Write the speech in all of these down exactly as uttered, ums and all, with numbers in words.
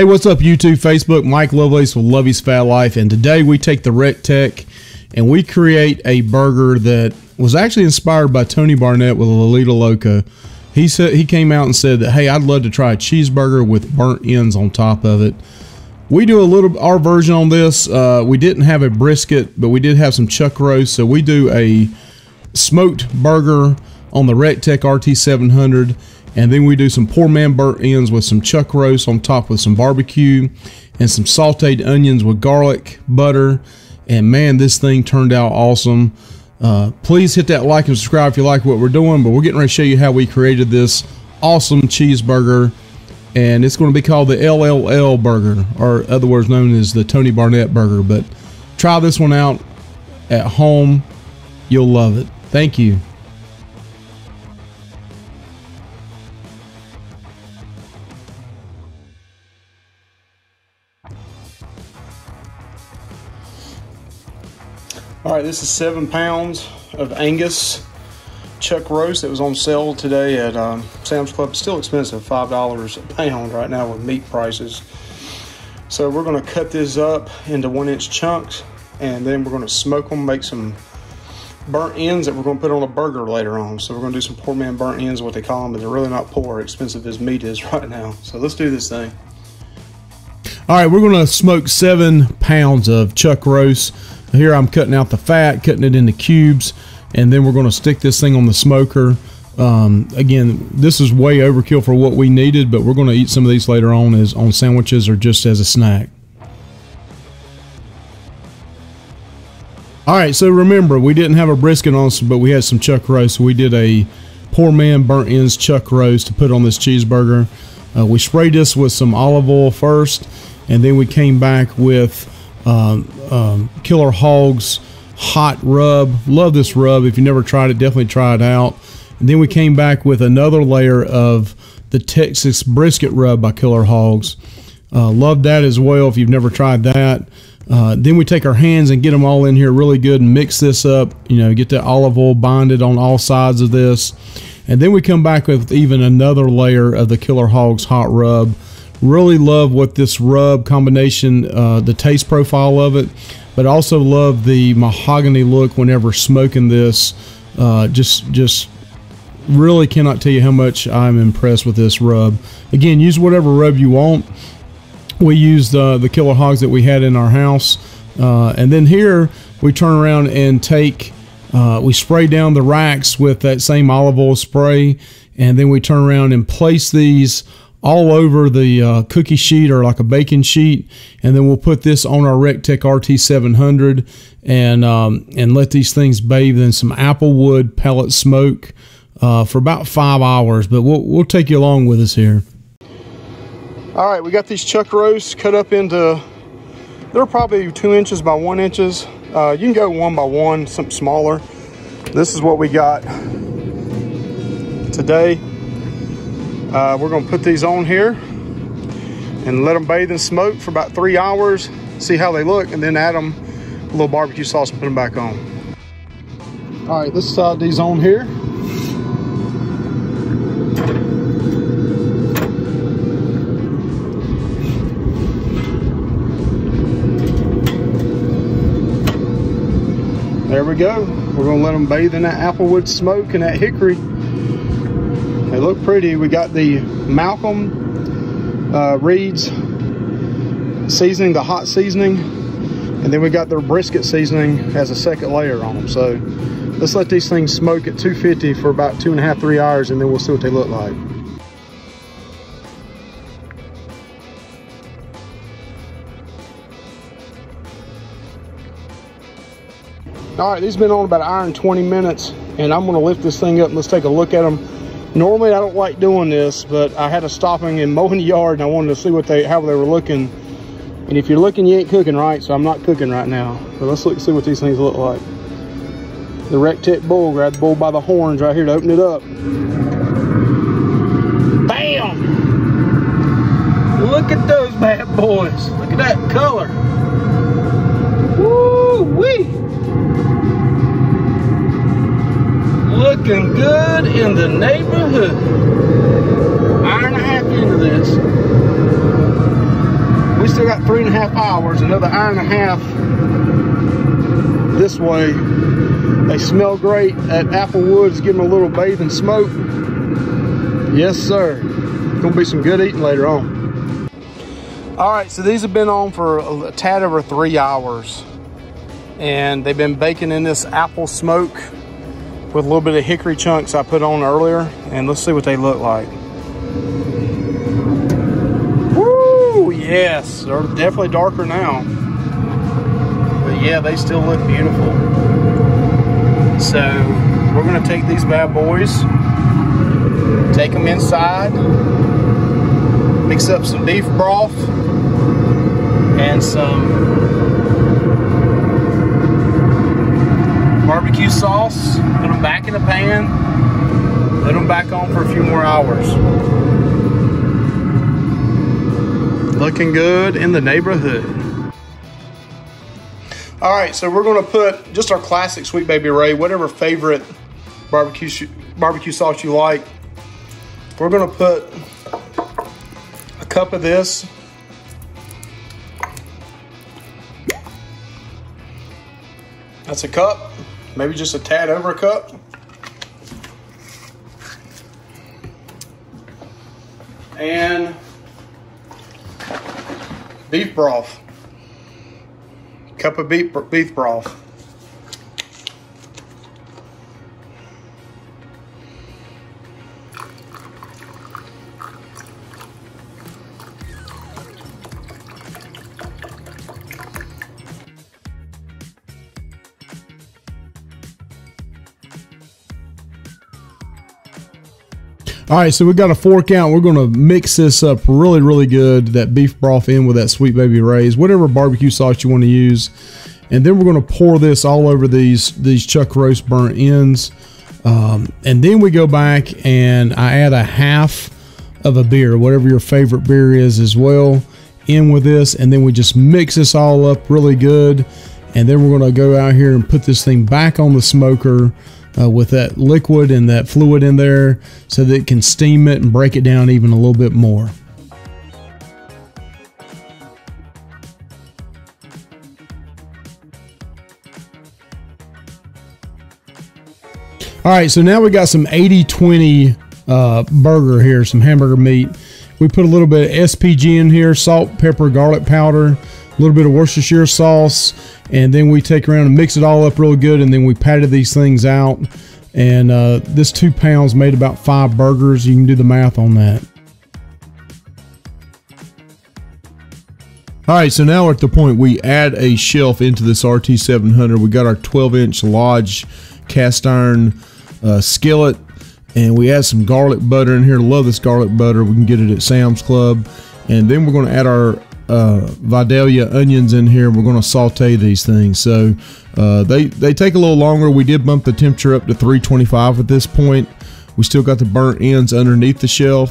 Hey, what's up, YouTube, Facebook? Mike Lovelace with Luvy's Fat Life, and today we take the RecTeq and we create a burger that was actually inspired by Tony Barnett with La Lido Loca. He said he came out and said that, hey, I'd love to try a cheeseburger with burnt ends on top of it. We do a little our version on this. Uh, we didn't have a brisket, but we did have some chuck roast, so we do a smoked burger on the RecTeq R T seven hundred. And then we do some poor man burnt ends with some chuck roast on top with some barbecue and some sauteed onions with garlic butter. And man, this thing turned out awesome. Uh, please hit that like and subscribe if you like what we're doing, but we're getting ready to show you how we created this awesome cheeseburger. And it's going to be called the L L L burger, or other words known as the Tony Barnett burger. But try this one out at home. You'll love it. Thank you. All right, this is seven pounds of Angus chuck roast that was on sale today at um, Sam's Club. It's still expensive, five dollars a pound right now with meat prices. So we're gonna cut this up into one inch chunks, and then we're gonna smoke them, make some burnt ends that we're gonna put on a burger later on. So we're gonna do some poor man burnt ends, what they call them, but they're really not poor, expensive as meat is right now. So let's do this thing. All right, we're gonna smoke seven pounds of chuck roast. Here I'm cutting out the fat, cutting it into cubes, and then we're going to stick this thing on the smoker. Um, again, this is way overkill for what we needed, but we're going to eat some of these later on as on sandwiches or just as a snack. All right, so remember, we didn't have a brisket on, but we had some chuck roast. So we did a poor man burnt ends chuck roast to put on this cheeseburger. Uh, we sprayed this with some olive oil first, and then we came back with Um, um, Killer Hogs hot rub. Love this rub. If you never tried it, definitely try it out. And then we came back with another layer of the Texas brisket rub by Killer Hogs. Uh, love that as well if you've never tried that. Uh, then we take our hands and get them all in here really good and mix this up, you know, get that olive oil bonded on all sides of this. And then we come back with even another layer of the Killer Hogs hot rub. Really love what this rub combination, uh, the taste profile of it, but also love the mahogany look whenever smoking this. Uh, just, just really cannot tell you how much I'm impressed with this rub. Again, use whatever rub you want. We used uh, the Killer Hogs that we had in our house. Uh, and then here we turn around and take, uh, we spray down the racks with that same olive oil spray. And then we turn around and place these all over the uh, cookie sheet or like a baking sheet, and then we'll put this on our RecTeq R T seven hundred and um, and let these things bathe in some applewood pellet smoke uh, for about five hours. But we'll we'll take you along with us here. All right, we got these chuck roasts cut up into, they're probably two inches by one inches. Uh, you can go one by one, something smaller. This is what we got today. Uh, we're gonna put these on here and let them bathe in smoke for about three hours, see how they look, and then add them a little barbecue sauce and put them back on. All right, let's slide these on here. There we go. We're gonna let them bathe in that applewood smoke and that hickory. They look pretty. We got the Malcolm uh, Reed's seasoning, the hot seasoning, and then we got their brisket seasoning as a second layer on them. So let's let these things smoke at two fifty for about two and a half, three hours, and then we'll see what they look like. All right, these have been on about an hour and twenty minutes, and I'm gonna lift this thing up and let's take a look at them. Normally I don't like doing this, but I had a stopping and mowing the yard and I wanted to see what they how they were looking. And if you're looking, you ain't cooking, right? So I'm not cooking right now. But let's look see what these things look like. The RecTeq bull, grab the bull by the horns right here to open it up. Bam! Look at those bad boys. Look at that color. Woo-wee! Looking good in the neighborhood. Hour and a half into this. and a half hours, another hour and a half this way. They smell great at Applewoods. Give them a little bathe and smoke. Yes, sir. Gonna be some good eating later on. All right, so these have been on for a, a tad over three hours. And they've been baking in this apple smoke with a little bit of hickory chunks I put on earlier. And let's see what they look like. Woo, yes, they're definitely darker now. But yeah, they still look beautiful. So we're gonna take these bad boys, take them inside, mix up some beef broth and some barbecue sauce, put them back in the pan, put them back on for a few more hours. Looking good in the neighborhood. All right, so we're gonna put just our classic Sweet Baby Ray, whatever favorite barbecue barbecue sauce you like. We're gonna put a cup of this. That's a cup, maybe just a tad over a cup. And beef broth. Cup of beef, beef broth. All right, so we got a fork out. We're gonna mix this up really, really good, that beef broth in with that Sweet Baby Ray's, whatever barbecue sauce you wanna use. And then we're gonna pour this all over these, these chuck roast burnt ends. Um, and then we go back and I add a half of a beer, whatever your favorite beer is as well, in with this. And then we just mix this all up really good. And then we're gonna go out here and put this thing back on the smoker Uh, with that liquid and that fluid in there so that it can steam it and break it down even a little bit more. All right, so now we got some eighty twenty uh, burger here, some hamburger meat. We put a little bit of S P G in here, salt, pepper, garlic powder, a little bit of Worcestershire sauce, and then we take around and mix it all up real good, and then we patted these things out. And uh, this two pounds made about five burgers. You can do the math on that. All right, so now we're at the point we add a shelf into this R T seven hundred. We got our twelve inch Lodge cast iron uh, skillet, and we add some garlic butter in here. Love this garlic butter. We can get it at Sam's Club. And then we're gonna add our Uh, Vidalia onions in here. We're going to saute these things. So uh, they, they take a little longer. We did bump the temperature up to three twenty-five at this point. We still got the burnt ends underneath the shelf.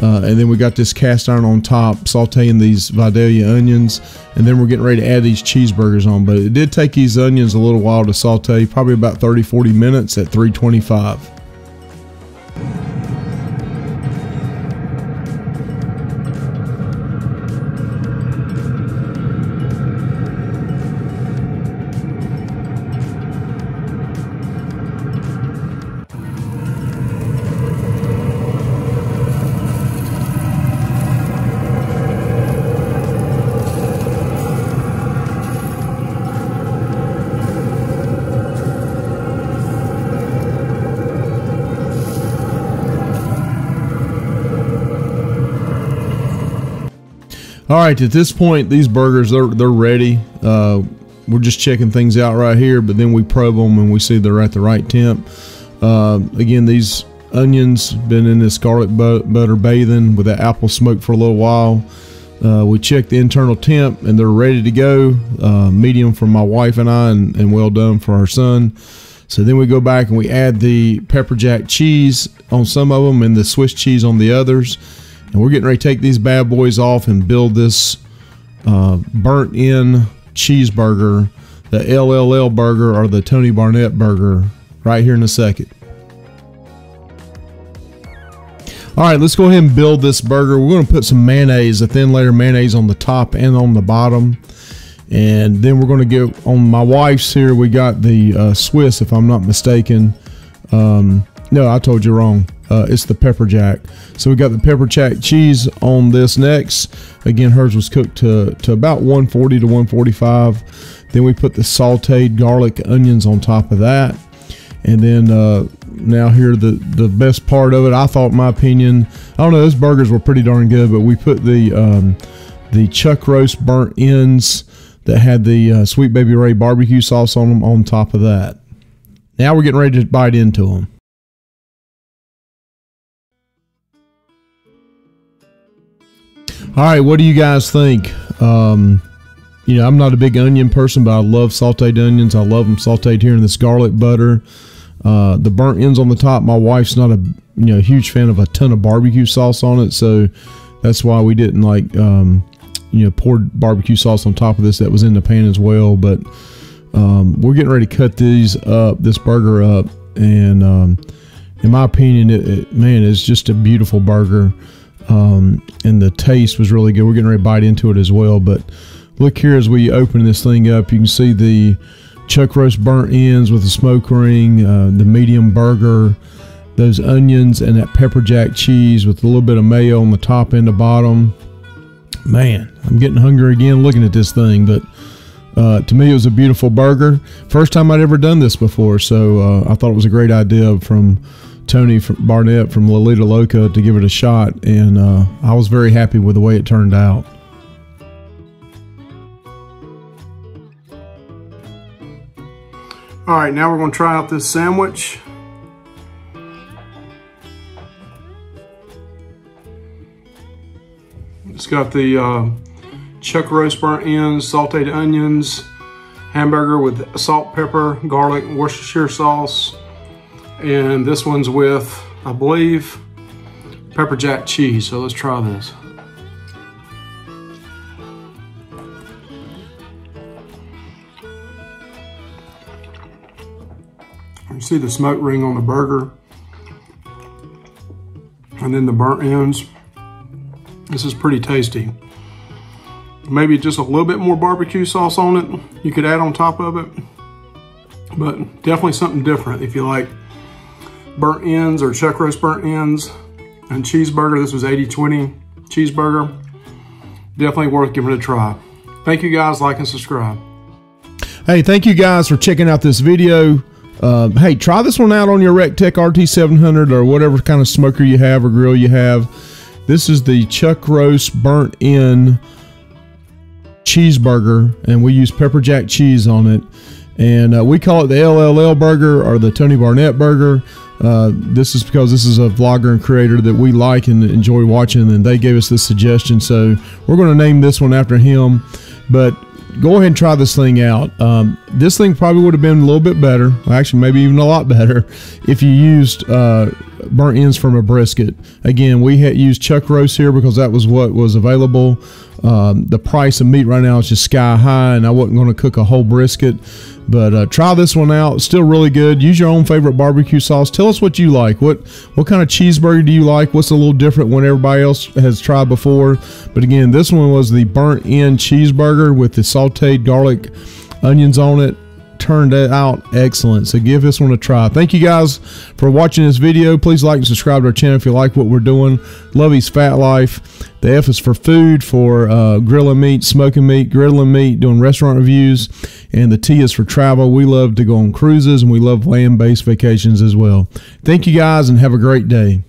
Uh, and then we got this cast iron on top, sauteing these Vidalia onions. And then we're getting ready to add these cheeseburgers on. But it did take these onions a little while to saute, probably about thirty, forty minutes at three twenty-five. All right, at this point, these burgers, they're, they're ready. Uh, we're just checking things out right here, but then we probe them and we see they're at the right temp. Uh, again, these onions been in this garlic butter bathing with that apple smoke for a little while. Uh, we checked the internal temp and they're ready to go. Uh, medium for my wife and I, and, and well done for our son. So then we go back and we add the pepper jack cheese on some of them and the Swiss cheese on the others. And we're getting ready to take these bad boys off and build this uh, burnt in cheeseburger, the L L L burger or the Tony Barnett burger, right here in a second. All right, let's go ahead and build this burger. We're going to put some mayonnaise, a thin layer of mayonnaise on the top and on the bottom. And then we're going to get on my wife's here. We got the uh, Swiss, if I'm not mistaken. Um, no, I told you wrong. Uh, it's the pepper jack. So we got the pepper jack cheese on this next. Again, hers was cooked to, to about one forty to one forty-five. Then we put the sauteed garlic onions on top of that. And then uh, now here the the best part of it, I thought, in my opinion, I don't know, those burgers were pretty darn good, but we put the um, the chuck roast burnt ends that had the uh, Sweet Baby Ray barbecue sauce on them on top of that. Now we're getting ready to bite into them. All right, what do you guys think? Um, you know, I'm not a big onion person, but I love sauteed onions. I love them sauteed here in this garlic butter. Uh, the burnt ends on the top, my wife's not a you know huge fan of a ton of barbecue sauce on it, so that's why we didn't like um, you know poured barbecue sauce on top of this that was in the pan as well. But um, we're getting ready to cut these up, this burger up, and um, in my opinion, it, it, man, it's just a beautiful burger, um, and the taste was really good. We're getting ready to bite into it as well, but look here as we open this thing up, you can see the chuck roast burnt ends with the smoke ring, uh, the medium burger, those onions, and that pepper jack cheese with a little bit of mayo on the top and the bottom. Man, I'm getting hungry again looking at this thing, but uh, to me it was a beautiful burger. First time I'd ever done this before, so uh, I thought it was a great idea from Tony Barnett from La Lido Loca to give it a shot, and uh, I was very happy with the way it turned out. All right, now we're going to try out this sandwich. It's got the uh, chuck roast burnt ends, sauteed onions, hamburger with salt, pepper, garlic, Worcestershire sauce, and this one's with, I believe, pepper jack cheese. So let's try this. See the smoke ring on the burger and then the burnt ends. This is pretty tasty. Maybe just a little bit more barbecue sauce on it you could add on top of it, but definitely something different. If you like burnt ends or chuck roast burnt ends and cheeseburger, this was eighty twenty cheeseburger. Definitely worth giving it a try. Thank you guys, like and subscribe. Hey, thank you guys for checking out this video. Uh, hey, try this one out on your RecTeq R T seven hundred or whatever kind of smoker you have or grill you have. This is the chuck roast burnt in cheeseburger, and we use pepper jack cheese on it. And uh, we call it the L L L burger or the Tony Barnett burger. Uh, this is because this is a vlogger and creator that we like and enjoy watching, and they gave us this suggestion. So we're going to name this one after him. But go ahead and try this thing out. Um, this thing probably would have been a little bit better, actually maybe even a lot better, if you used uh, burnt ends from a brisket. Again, we had used chuck roast here because that was what was available. Um, the price of meat right now is just sky high, and I wasn't going to cook a whole brisket. But uh, try this one out. It's still really good. Use your own favorite barbecue sauce. Tell us what you like. What what kind of cheeseburger do you like? What's a little different when everybody else has tried before? But again, this one was the burnt end cheeseburger with the sauteed garlic onions on it. Turned out excellent. So give this one a try. Thank you guys for watching this video. Please like and subscribe to our channel if you like what we're doing. Luvy's Fat Life. The F is for food, for uh, grilling meat, smoking meat, griddling meat, doing restaurant reviews. And the T is for travel. We love to go on cruises, and we love land-based vacations as well. Thank you guys, and have a great day.